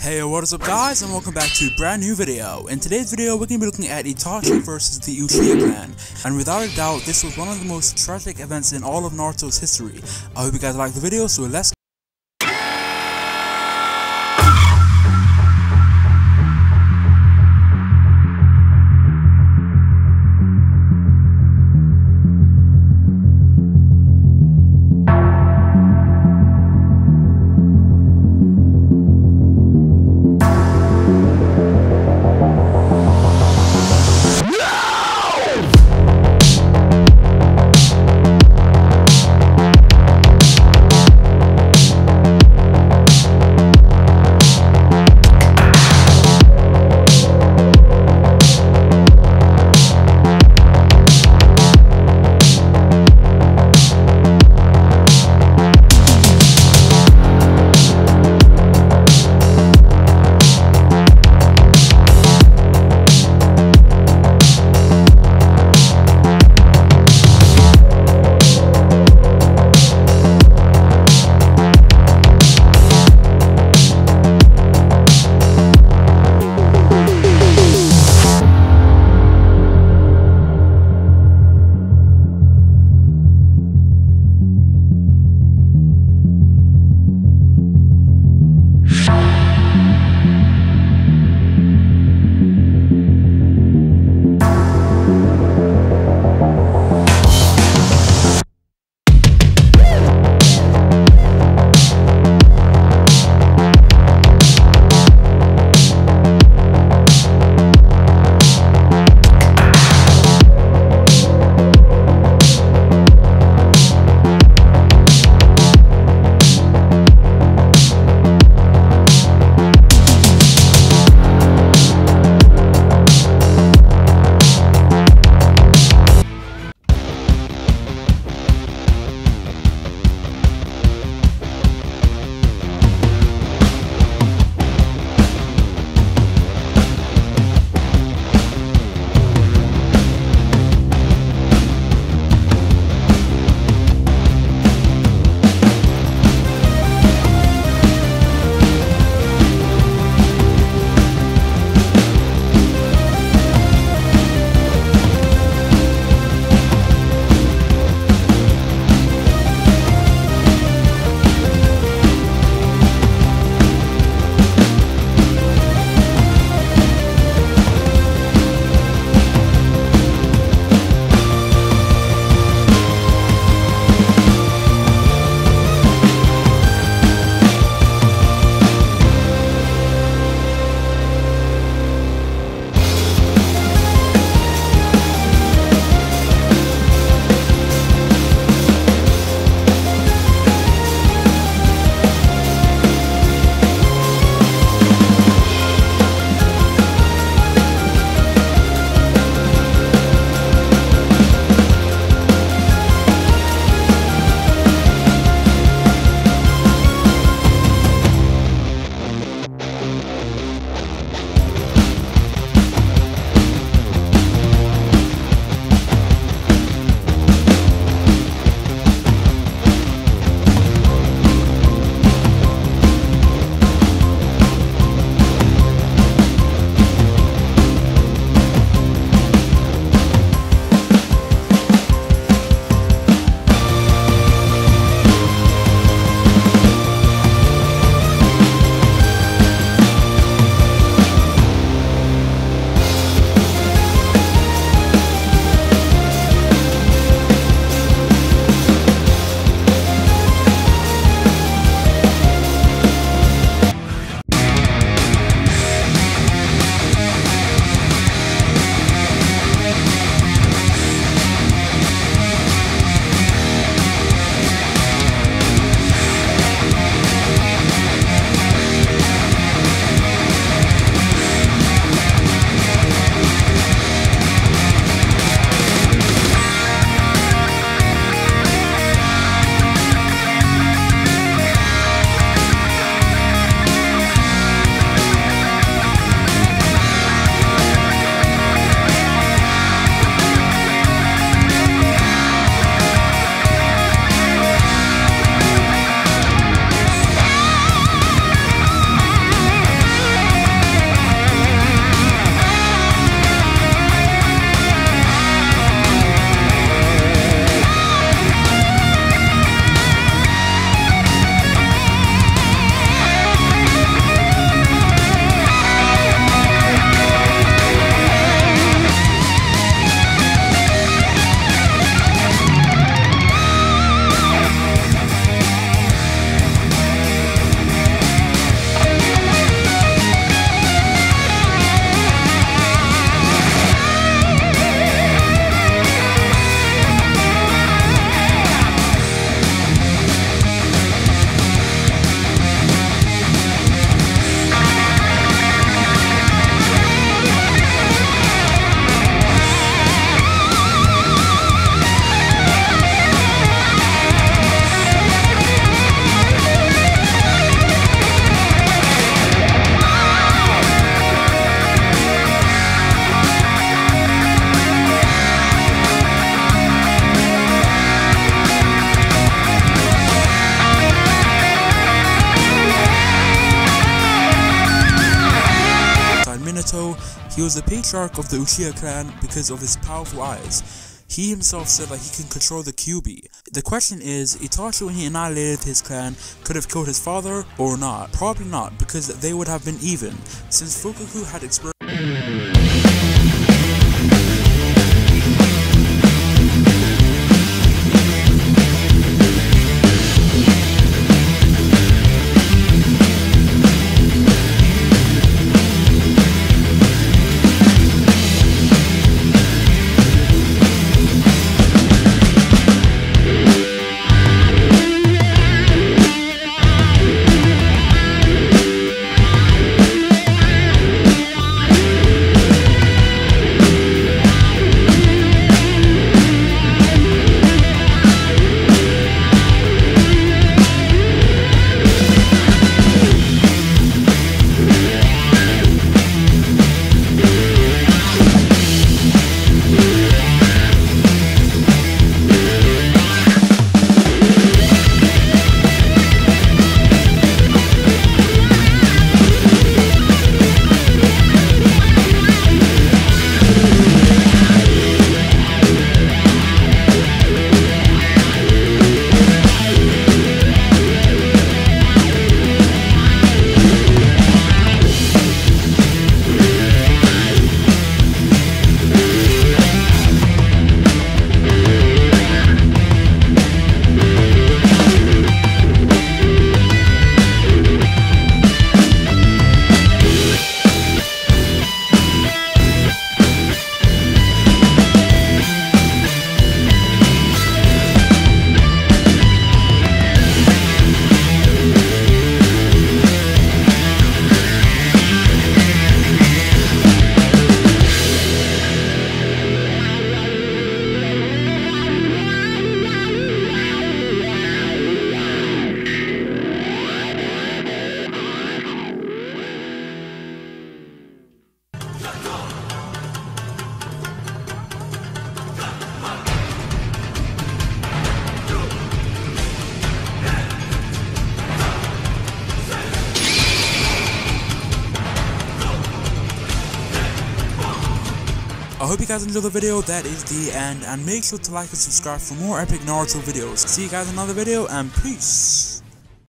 Hey, what is up guys, and welcome back to a brand new video. In today's video, we're going to be looking at Itachi versus the Uchiha clan. And without a doubt, this was one of the most tragic events in all of Naruto's history. I hope you guys like the video, so let's go. He was the patriarch of the Uchiha clan because of his powerful eyes. He himself said that he can control the Kyuubi. The question is, Itachi, when he annihilated his clan, could have killed his father or not? Probably not, because they would have been even, since Fugaku had experienced I hope you guys enjoyed the video. That is the end, and make sure to like and subscribe for more epic Naruto videos. See you guys in another video, and peace!